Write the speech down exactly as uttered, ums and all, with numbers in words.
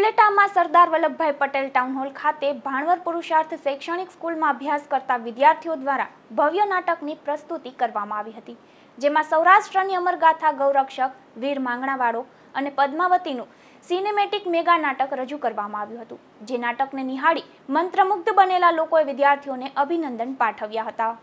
ઉપલેટામાં Sardar Vallabhbhai Patel town hall ખાતે ભાણવર પુરુષાર્થ શૈક્ષણિક સ્કૂલમાં અભ્યાસ કરતા વિદ્યાર્થીઓ દ્વારા ભવ્ય નાટકની પ્રસ્તુતિ કરવામાં આવી હતી, જેમાં સૌરાષ્ટ્રની અમરગાથા ગૌરક્ષક વીર માંગણાવાળો અને પદ્માવતીનું સિનેમેટિક મેગા નાટક રજૂ કરવામાં આવ્યું હતું, જે નાટકને નિહાળી મંત્રમુગ્ધ બનેલા લોકોએ વિદ્યાર્થીઓને અભિનંદન પાઠવ્યા હતા।